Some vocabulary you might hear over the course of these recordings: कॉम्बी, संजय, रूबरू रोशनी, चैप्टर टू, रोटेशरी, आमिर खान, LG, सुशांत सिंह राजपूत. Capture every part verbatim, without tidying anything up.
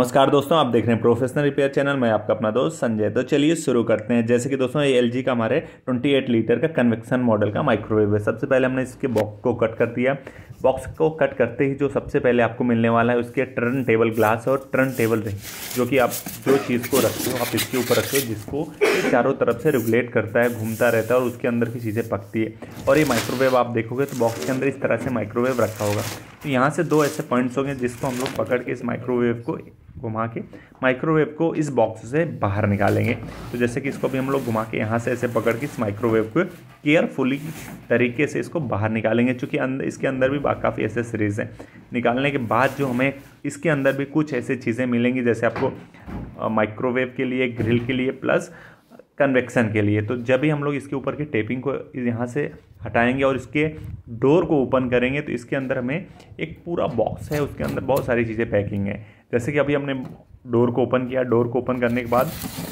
नमस्कार दोस्तों, आप देख रहे हैं प्रोफेशनल रिपेयर चैनल। मैं आपका अपना दोस्त संजय। तो चलिए शुरू करते हैं। जैसे कि दोस्तों ये एल जी का हमारे अट्ठाईस लीटर का कन्वेक्शन मॉडल का माइक्रोवेव है। सबसे पहले हमने इसके बॉक्स को कट कर दिया। बॉक्स को कट करते ही जो सबसे पहले आपको मिलने वाला है उसके टर्न टेबल ग्लास और टर्न टेबल रिंग, जो कि आप जो चीज़ को रखते हो आप इसके ऊपर रखते हो, जिसको चारों तरफ से रेगुलेट करता है, घूमता रहता है और उसके अंदर की चीज़ें पकती है। और ये माइक्रोवेव आप देखोगे तो बॉक्स के अंदर इस तरह से माइक्रोवेव रखा होगा। तो यहाँ से दो ऐसे पॉइंट्स होंगे जिसको हम लोग पकड़ के इस माइक्रोवेव को घुमा के माइक्रोवेव को इस बॉक्स से बाहर निकालेंगे। तो जैसे कि इसको भी हम लोग घुमा के यहाँ से ऐसे पकड़ के इस माइक्रोवेव को केयरफुली तरीके से इसको बाहर निकालेंगे, क्योंकि अंदर इसके अंदर भी काफ़ी ऐसे सीरीज़ हैं। निकालने के बाद जो हमें इसके अंदर भी कुछ ऐसी चीज़ें मिलेंगी, जैसे आपको माइक्रोवेव के लिए, ग्रिल के लिए, प्लस कन्वेक्शन के लिए। तो जब भी हम लोग इसके ऊपर की टेपिंग को यहाँ से हटाएंगे और इसके डोर को ओपन करेंगे तो इसके अंदर हमें एक पूरा बॉक्स है, उसके अंदर बहुत सारी चीज़ें पैकिंग है। जैसे कि अभी हमने डोर को ओपन किया। डोर को ओपन करने के बाद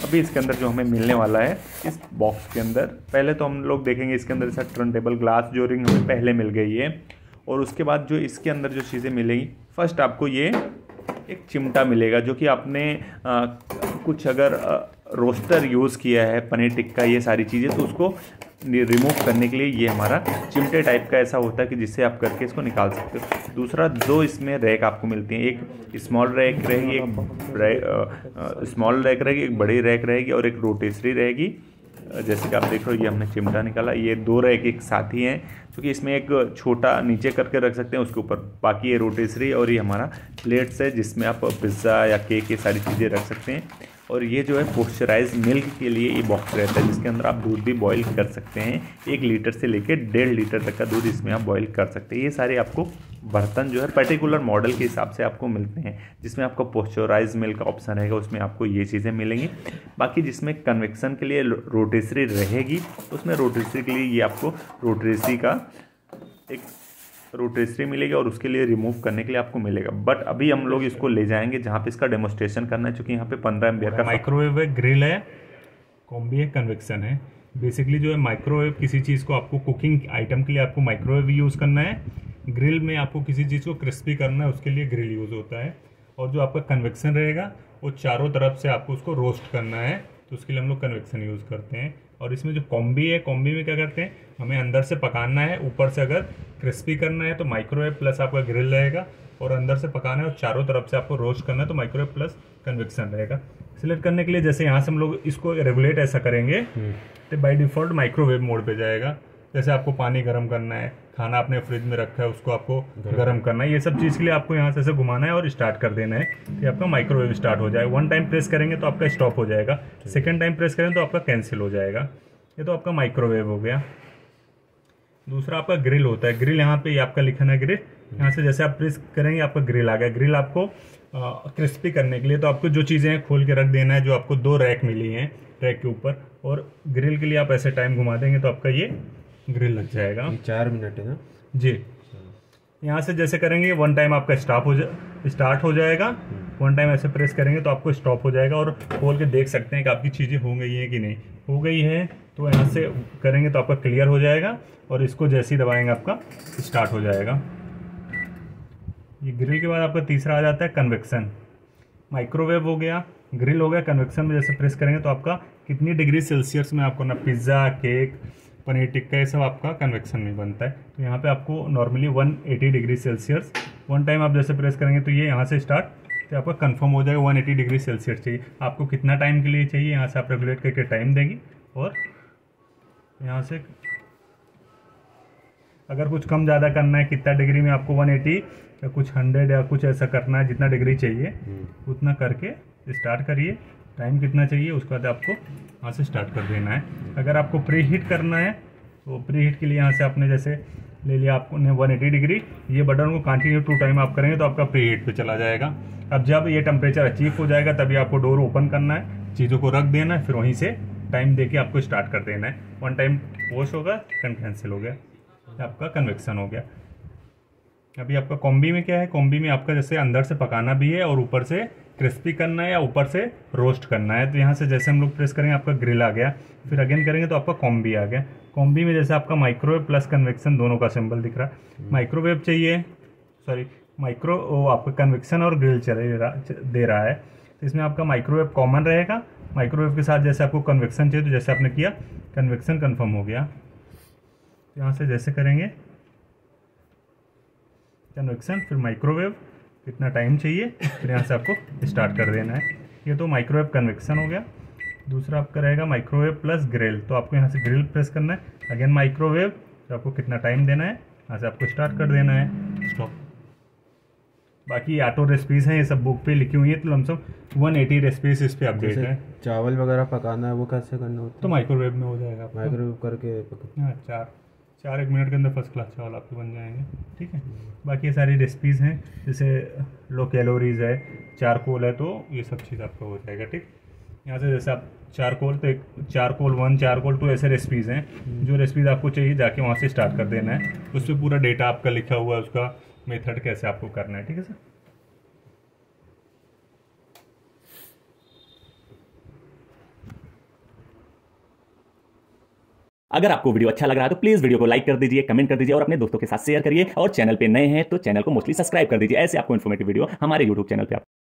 अभी इसके अंदर जो हमें मिलने वाला है इस बॉक्स के अंदर, पहले तो हम लोग देखेंगे इसके अंदर ऐसा टर्न टेबल ग्लास जो रिंग हमें पहले मिल गई है। और उसके बाद जो इसके अंदर जो चीज़ें मिलेंगी, फर्स्ट आपको ये एक चिमटा मिलेगा, जो कि आपने आ, कुछ अगर आ, रोस्टर यूज़ किया है, पनीर टिक्का, ये सारी चीज़ें, तो उसको रिमूव करने के लिए ये हमारा चिमटे टाइप का ऐसा होता है कि जिससे आप करके इसको निकाल सकते हो। दूसरा, दो इसमें रैक आपको मिलती हैं, एक स्मॉल रैक रहेगी, एक स्मॉल रैक रहेगी, एक बड़ी रैक रहेगी और एक रोटेशरी रहेगी। जैसे कि आप देख रहे हो, ये हमने चिमटा निकाला। ये दो रैक एक साथ ही हैं, क्योंकि इसमें एक छोटा नीचे करके रख सकते हैं उसके ऊपर, बाकी ये रोटेशरी और ये हमारा प्लेट्स है जिसमें आप पिज़्ज़ा या केक ये सारी चीज़ें रख सकते हैं। और ये जो है पोस्चराइज मिल्क के लिए ये बॉक्स रहता है, जिसके अंदर आप दूध भी बॉईल कर सकते हैं। एक लीटर से लेकर डेढ़ लीटर तक का दूध इसमें आप बॉईल कर सकते हैं। ये सारे आपको बर्तन जो है पर्टिकुलर मॉडल के हिसाब से आपको मिलते हैं, जिसमें आपको पोस्चराइज मिल्क का ऑप्शन रहेगा, उसमें आपको ये चीज़ें मिलेंगी। बाकी जिसमें कन्वेक्शन के लिए रोटेशरी रहेगी, उसमें रोटेशरी के लिए ये आपको रोटेशरी का एक रोटेशरी मिलेगा और उसके लिए रिमूव करने के लिए आपको मिलेगा। बट अभी हम लोग इसको ले जाएंगे जहाँ पे इसका डेमोस्ट्रेशन करना है, क्योंकि यहाँ पे पंद्रह एम्पियर का माइक्रोवेव है, ग्रिल है, कॉम्बी है, कन्वेक्शन है। बेसिकली जो है माइक्रोवेव, किसी चीज़ को आपको कुकिंग आइटम के लिए आपको माइक्रोवेव यूज़ करना है। ग्रिल में आपको किसी चीज़ को क्रिस्पी करना है, उसके लिए ग्रिल यूज़ होता है। और जो आपका कन्वेक्शन रहेगा वो चारों तरफ से आपको उसको रोस्ट करना है, तो उसके लिए हम लोग कन्वेक्शन यूज़ करते हैं। और इसमें जो कॉम्बी है, कॉम्बी में क्या करते हैं, हमें अंदर से पकाना है, ऊपर से अगर क्रिस्पी करना है तो माइक्रोवेव प्लस आपका ग्रिल रहेगा, और अंदर से पकाना है और चारों तरफ से आपको रोस्ट करना है तो माइक्रोवेव प्लस कन्वेक्शन रहेगा। सिलेक्ट करने के लिए जैसे यहाँ से हम लोग इसको रेगुलेट ऐसा करेंगे तो बाय डिफ़ॉल्ट माइक्रोवेव मोड पे जाएगा। जैसे आपको पानी गर्म करना है, खाना आपने फ्रिज में रखा है उसको आपको गर्म करना है, ये सब चीज़ के लिए आपको यहाँ से ऐसे घुमाना है और स्टार्ट कर देना है कि आपका माइक्रोवेव स्टार्ट हो जाए। वन टाइम प्रेस करेंगे तो आपका स्टॉप हो जाएगा, सेकंड टाइम प्रेस करें तो आपका कैंसिल हो जाएगा। ये तो आपका माइक्रोवेव हो गया। दूसरा आपका ग्रिल होता है। ग्रिल यहाँ पे यह आपका लिखा है ग्रिल, यहाँ से जैसे आप प्रेस करेंगे आपका ग्रिल आ गया। ग्रिल आपको क्रिस्पी करने के लिए, तो आपको जो चीज़ें खोल के रख देना है, जो आपको दो रैक मिली हैं रैक के ऊपर, और ग्रिल के लिए आप ऐसे टाइम घुमा देंगे तो आपका ये ग्रिल लग जाएगा। चार मिनट है ना जी। यहाँ से जैसे करेंगे वन टाइम आपका स्टॉप हो जा स्टार्ट हो जाएगा, वन टाइम ऐसे प्रेस करेंगे तो आपको स्टॉप हो जाएगा। और खोल के देख सकते हैं कि आपकी चीज़ें हो गई हैं कि नहीं हो गई है, तो यहाँ से करेंगे तो आपका क्लियर हो जाएगा। और इसको जैसे ही दबाएंगे आपका स्टार्ट हो जाएगा। ये ग्रिल के बाद आपका तीसरा आ जाता है कन्वेक्शन। माइक्रोवेव हो गया, ग्रिल हो गया, कन्वेक्शन में जैसे प्रेस करेंगे तो आपका कितनी डिग्री सेल्सियस में आपको ना पिज़्ज़ा, केक, पनीर टिक्का, ये सब आपका कन्वेक्शन में बनता है। तो यहाँ पे आपको नॉर्मली एक सौ अस्सी डिग्री सेल्सियस वन टाइम आप जैसे प्रेस करेंगे तो ये यहाँ से स्टार्ट, तो आपका कंफर्म हो जाएगा। एक सौ अस्सी डिग्री सेल्सियस चाहिए आपको, कितना टाइम के लिए चाहिए यहाँ से आप रेगुलेट करके टाइम देंगे। और यहाँ से अगर कुछ कम ज़्यादा करना है, कितना डिग्री में आपको एक सौ अस्सी या कुछ सौ या कुछ ऐसा करना है, जितना डिग्री चाहिए उतना करके स्टार्ट करिए। टाइम कितना चाहिए उसके बाद आपको यहाँ से स्टार्ट कर देना है। अगर आपको प्री हीट करना है तो प्री हीट के लिए यहाँ से आपने जैसे ले लिया, आपने एक सौ अस्सी डिग्री, ये बटन को कंटिन्यू टू टाइम आप करेंगे तो आपका प्री हीट पे चला जाएगा। अब जब ये टेम्परेचर अचीव हो जाएगा तभी आपको डोर ओपन करना है, चीज़ों को रख देना है, फिर वहीं से टाइम दे के आपको स्टार्ट कर देना है। वन टाइम वॉश होगा, सेकंड कैंसिल हो गया, आपका कन्वेक्शन हो गया। अभी आपका कॉम्बी में क्या है, कॉम्बी में आपका जैसे अंदर से पकाना भी है और ऊपर से क्रिस्पी करना है या ऊपर से रोस्ट करना है। तो यहाँ से जैसे हम लोग प्रेस करेंगे आपका ग्रिल आ गया, फिर अगेन करेंगे तो आपका कॉम्बी आ गया। कॉम्बी में जैसे आपका माइक्रोवेव प्लस कन्वेक्शन दोनों का सिंबल दिख रहा है। माइक्रोवेव चाहिए, सॉरी माइक्रो वो आपका कन्वेक्शन और ग्रिल दे रहा है। तो इसमें आपका माइक्रोवेव कॉमन रहेगा। माइक्रोवेव के साथ जैसे आपको कन्वेक्शन चाहिए तो जैसे आपने किया कन्वेक्शन कंफर्म हो गया। यहाँ से जैसे करेंगे कन्वेक्शन फिर माइक्रोवेव कितना टाइम चाहिए फिर यहाँ से आपको स्टार्ट कर देना है। ये तो माइक्रोवेव कन्वेक्शन हो गया। दूसरा आपका रहेगा माइक्रोवेव प्लस ग्रिल। तो आपको यहाँ से ग्रिल प्रेस करना है, अगेन माइक्रोवेव, तो आपको कितना टाइम देना है यहाँ से आपको स्टार्ट कर देना है। स्टॉप। बाकी ऑटो रेसिपीज़ हैं, ये सब बुक पे लिखी हुई है। तो लमसम एक सौ अस्सी रेसिपीज इस पर अपडेट है। चावल वगैरह पकाना है वो कैसे करना होता है तो माइक्रोवेव में हो जाएगा। माइक्रोवेव करके पका चार चार एक मिनट के अंदर फर्स्ट क्लास चावल आपके बन जाएंगे। ठीक है, बाकी ये सारी रेसिपीज़ हैं जैसे लो कैलोरीज है, चारकोल है, तो ये सब चीज़ आपका हो जाएगा। ठीक, यहाँ से जैसे आप चारकोल तो एक चारकोल वन चारकोल टू ऐसे रेसिपीज़ हैं। जो रेसिपीज़ आपको चाहिए जाके वहाँ से स्टार्ट कर देना है। उस पर पूरा डेटा आपका लिखा हुआ है, उसका मेथड कैसे आपको करना है। ठीक है सर, अगर आपको वीडियो अच्छा लग रहा है तो प्लीज़ वीडियो को लाइक कर दीजिए, कमेंट कर दीजिए और अपने दोस्तों के साथ शेयर करिए। और चैनल पे नए हैं तो चैनल को मोस्टली सब्सक्राइब कर दीजिए। ऐसे आपको इन्फॉर्मेटिव वीडियो हमारे यूट्यूब चैनल पे आप